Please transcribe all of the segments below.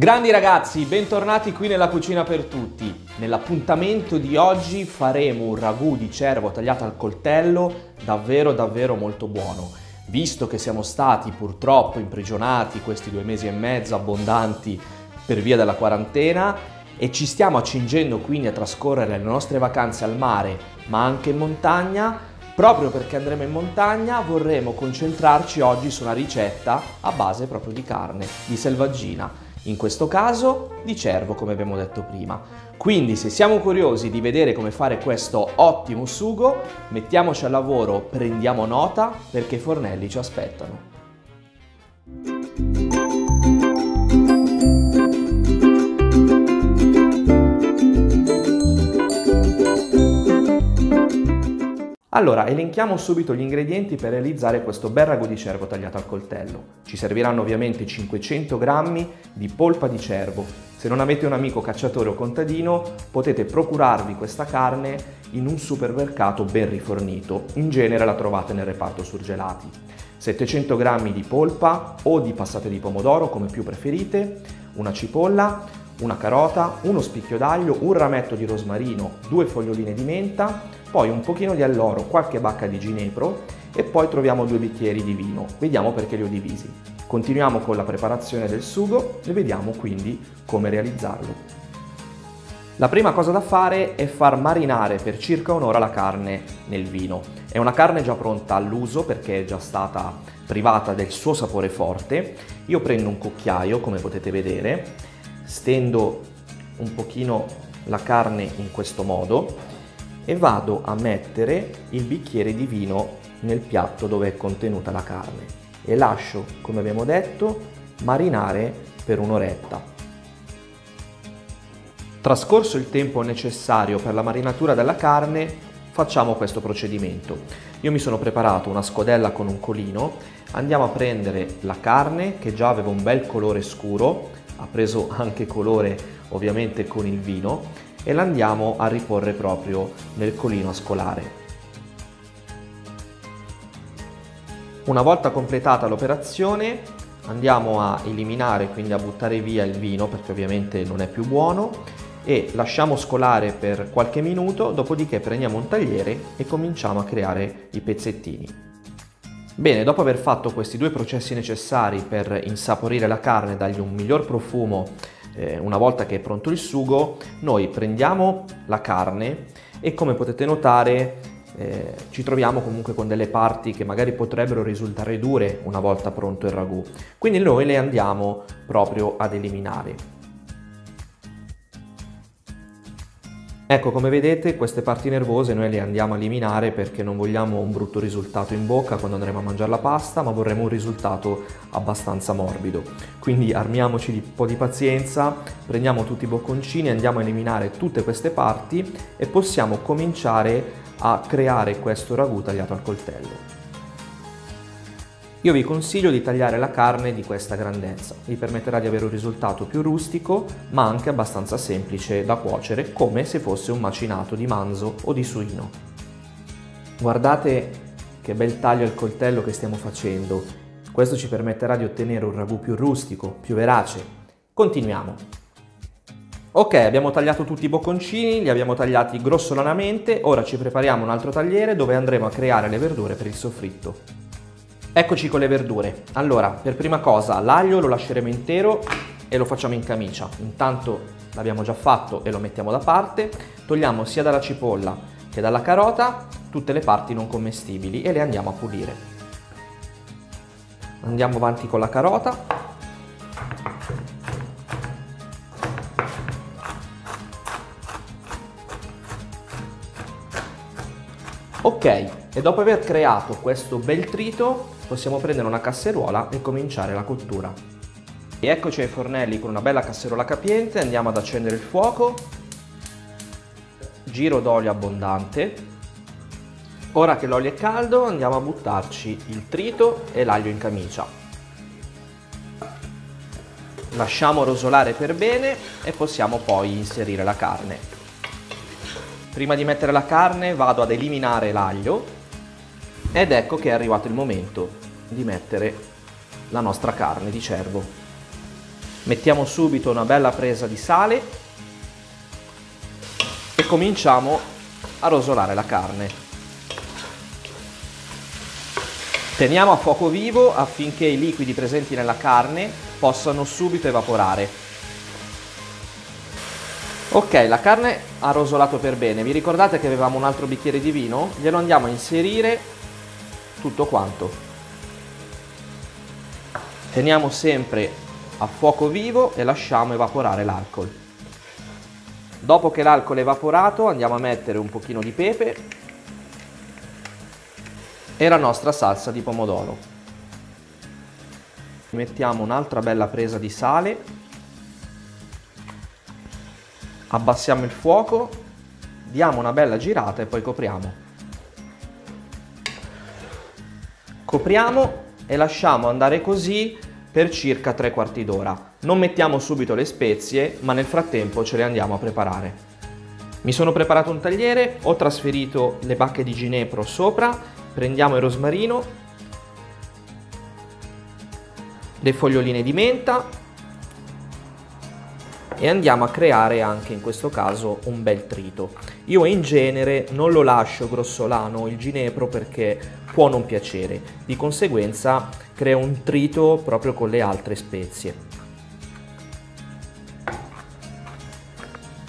Grandi ragazzi, bentornati qui nella Cucina per Tutti. Nell'appuntamento di oggi faremo un ragù di cervo tagliato al coltello davvero molto buono. Visto che siamo stati purtroppo imprigionati questi 2 mesi e mezzo abbondanti per via della quarantena e ci stiamo accingendo quindi a trascorrere le nostre vacanze al mare ma anche in montagna, proprio perché andremo in montagna vorremmo concentrarci oggi su una ricetta a base proprio di carne, di selvaggina. In questo caso di cervo, come abbiamo detto prima. Quindi se siamo curiosi di vedere come fare questo ottimo sugo, mettiamoci al lavoro, prendiamo nota perché i fornelli ci aspettano. Allora, elenchiamo subito gli ingredienti per realizzare questo bel ragù di cervo tagliato al coltello. Ci serviranno ovviamente 500 g di polpa di cervo. Se non avete un amico cacciatore o contadino, potete procurarvi questa carne in un supermercato ben rifornito. In genere la trovate nel reparto surgelati. 700 g di polpa o di passate di pomodoro, come più preferite, una cipolla, una carota, uno spicchio d'aglio, un rametto di rosmarino, 2 foglioline di menta, poi un pochino di alloro, qualche bacca di ginepro e poi troviamo 2 bicchieri di vino. Vediamo perché li ho divisi. Continuiamo con la preparazione del sugo e vediamo quindi come realizzarlo. La prima cosa da fare è far marinare per circa 1 ora la carne nel vino. È una carne già pronta all'uso perché è già stata privata del suo sapore forte. Io prendo un cucchiaio, come potete vedere, stendo un pochino la carne in questo modo e vado a mettere il bicchiere di vino nel piatto dove è contenuta la carne e lascio, come abbiamo detto, marinare per 1 oretta. Trascorso il tempo necessario per la marinatura della carne, facciamo questo procedimento. Io mi sono preparato una scodella con un colino, andiamo a prendere la carne che già aveva un bel colore scuro, ha preso anche colore ovviamente con il vino, e la andiamo a riporre proprio nel colino a scolare. Una volta completata l'operazione andiamo a eliminare, quindi a buttare via il vino perché ovviamente non è più buono, e lasciamo scolare per qualche minuto, dopodiché prendiamo un tagliere e cominciamo a creare i pezzettini. Bene, dopo aver fatto questi 2 processi necessari per insaporire la carne e dargli un miglior profumo una volta che è pronto il sugo, noi prendiamo la carne e, come potete notare, ci troviamo comunque con delle parti che magari potrebbero risultare dure una volta pronto il ragù, quindi noi le andiamo proprio ad eliminare. Ecco, come vedete, queste parti nervose noi le andiamo a eliminare perché non vogliamo un brutto risultato in bocca quando andremo a mangiare la pasta, ma vorremmo un risultato abbastanza morbido. Quindi armiamoci di un po' di pazienza, prendiamo tutti i bocconcini, andiamo a eliminare tutte queste parti e possiamo cominciare a creare questo ragù tagliato al coltello. Io vi consiglio di tagliare la carne di questa grandezza, vi permetterà di avere un risultato più rustico ma anche abbastanza semplice da cuocere, come se fosse un macinato di manzo o di suino. Guardate che bel taglio al coltello che stiamo facendo, questo ci permetterà di ottenere un ragù più rustico, più verace. Continuiamo! Ok, abbiamo tagliato tutti i bocconcini, li abbiamo tagliati grossolanamente, ora ci prepariamo un altro tagliere dove andremo a creare le verdure per il soffritto. Eccoci con le verdure. Allora, per prima cosa l'aglio lo lasceremo intero e lo facciamo in camicia. Intanto l'abbiamo già fatto e lo mettiamo da parte. Togliamo sia dalla cipolla che dalla carota tutte le parti non commestibili e le andiamo a pulire. Andiamo avanti con la carota. Ok, e dopo aver creato questo bel trito possiamo prendere una casseruola e cominciare la cottura. E eccoci ai fornelli con una bella casseruola capiente, andiamo ad accendere il fuoco, giro d'olio abbondante. Ora che l'olio è caldo andiamo a buttarci il trito e l'aglio in camicia. Lasciamo rosolare per bene e possiamo poi inserire la carne. Prima di mettere la carne vado ad eliminare l'aglio. Ed ecco che è arrivato il momento di mettere la nostra carne di cervo. Mettiamo subito una bella presa di sale e cominciamo a rosolare la carne. Teniamo a fuoco vivo affinché i liquidi presenti nella carne possano subito evaporare. Ok, la carne ha rosolato per bene. Vi ricordate che avevamo un altro bicchiere di vino? Glielo andiamo a inserire tutto quanto. Teniamo sempre a fuoco vivo e lasciamo evaporare l'alcol. Dopo che l'alcol è evaporato andiamo a mettere un pochino di pepe e la nostra salsa di pomodoro. Mettiamo un'altra bella presa di sale, abbassiamo il fuoco, diamo una bella girata e poi copriamo. Copriamo e lasciamo andare così per circa 3/4 d'ora. Non mettiamo subito le spezie, ma nel frattempo ce le andiamo a preparare. Mi sono preparato un tagliere, ho trasferito le bacche di ginepro sopra. Prendiamo il rosmarino, le foglioline di menta e andiamo a creare anche in questo caso un bel trito. Io in genere non lo lascio grossolano il ginepro perché può non piacere, di conseguenza creo un trito proprio con le altre spezie.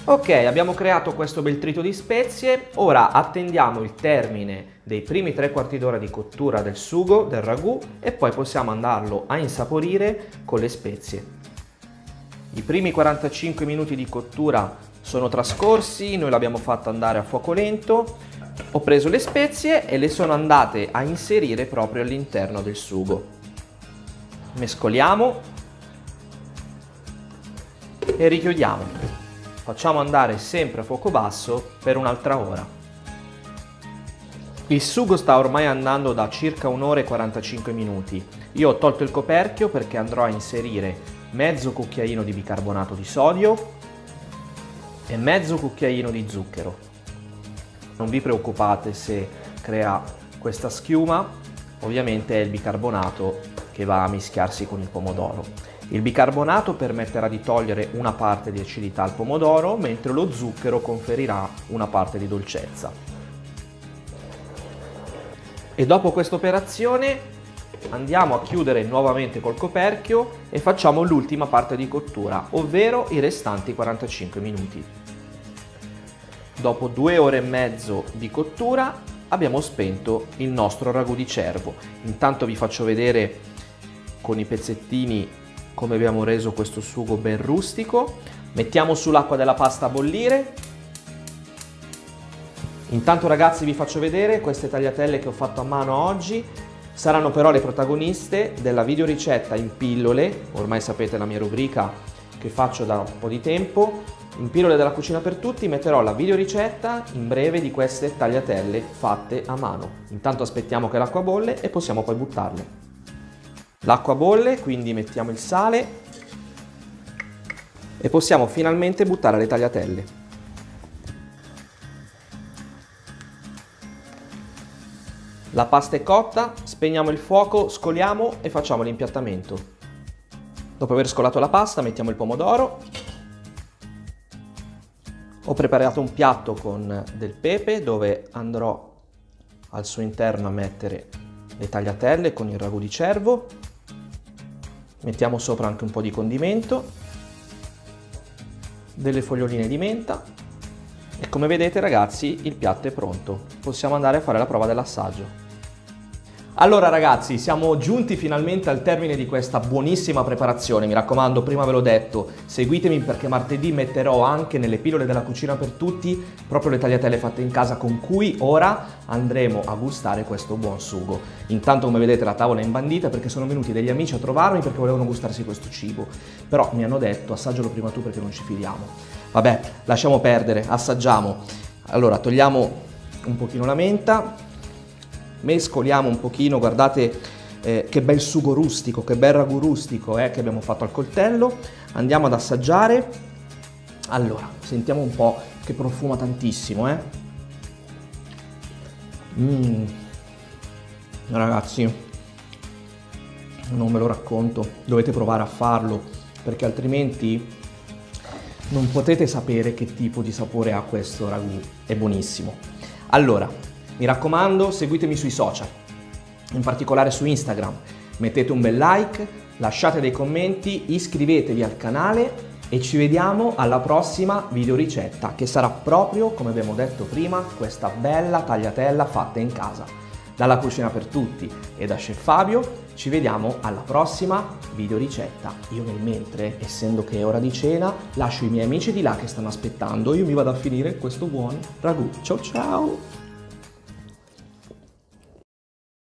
Ok, abbiamo creato questo bel trito di spezie, ora attendiamo il termine dei primi 3/4 d'ora di cottura del sugo, del ragù, e poi possiamo andarlo a insaporire con le spezie. I primi 45 minuti di cottura sono trascorsi, noi l'abbiamo fatto andare a fuoco lento, ho preso le spezie e le sono andate a inserire proprio all'interno del sugo. Mescoliamo e richiudiamo. Facciamo andare sempre a fuoco basso per un'altra ora. Il sugo sta ormai andando da circa 1 ora e 45 minuti. Io ho tolto il coperchio perché andrò a inserire mezzo cucchiaino di bicarbonato di sodio e mezzo cucchiaino di zucchero. Non vi preoccupate se crea questa schiuma, ovviamente è il bicarbonato che va a mischiarsi con il pomodoro. Il bicarbonato permetterà di togliere una parte di acidità al pomodoro, mentre lo zucchero conferirà una parte di dolcezza. E dopo questa operazione andiamo a chiudere nuovamente col coperchio e facciamo l'ultima parte di cottura, ovvero i restanti 45 minuti. Dopo 2 ore e mezzo di cottura abbiamo spento il nostro ragù di cervo. Intanto vi faccio vedere con i pezzettini come abbiamo reso questo sugo ben rustico. Mettiamo sull'acqua della pasta a bollire. Intanto ragazzi vi faccio vedere queste tagliatelle che ho fatto a mano oggi, saranno però le protagoniste della videoricetta in pillole, ormai sapete la mia rubrica che faccio da un po' di tempo, in pillole della cucina per tutti metterò la videoricetta in breve di queste tagliatelle fatte a mano. Intanto aspettiamo che l'acqua bolle e possiamo poi buttarle. L'acqua bolle, quindi mettiamo il sale e possiamo finalmente buttare le tagliatelle. La pasta è cotta, spegniamo il fuoco, scoliamo e facciamo l'impiattamento. Dopo aver scolato la pasta mettiamo il pomodoro. Ho preparato un piatto con del pepe dove andrò al suo interno a mettere le tagliatelle con il ragù di cervo. Mettiamo sopra anche un po' di condimento, delle foglioline di menta e come vedete ragazzi il piatto è pronto. Possiamo andare a fare la prova dell'assaggio. Allora ragazzi, siamo giunti finalmente al termine di questa buonissima preparazione. Mi raccomando, prima ve l'ho detto, seguitemi perché martedì metterò anche nelle pillole della cucina per tutti proprio le tagliatelle fatte in casa con cui ora andremo a gustare questo buon sugo. Intanto come vedete la tavola è imbandita perché sono venuti degli amici a trovarmi perché volevano gustarsi questo cibo, però mi hanno detto assaggialo prima tu perché non ci fidiamo. Vabbè, lasciamo perdere, assaggiamo. Allora togliamo un pochino la menta, mescoliamo un pochino, guardate che bel sugo rustico, che bel ragù rustico che abbiamo fatto al coltello. Andiamo ad assaggiare. Allora, sentiamo un po' che profuma tantissimo. Ragazzi, non ve lo racconto, dovete provare a farlo. perché altrimenti non potete sapere che tipo di sapore ha questo ragù. È buonissimo. Allora, mi raccomando, seguitemi sui social, in particolare su Instagram. Mettete un bel like, lasciate dei commenti, iscrivetevi al canale e ci vediamo alla prossima videoricetta, che sarà proprio, come abbiamo detto prima, questa bella tagliatella fatta in casa. Dalla Cucina per Tutti e da Chef Fabio, ci vediamo alla prossima videoricetta. Io nel mentre, essendo che è ora di cena, lascio i miei amici di là che stanno aspettando. Io mi vado a finire questo buon ragù. Ciao ciao!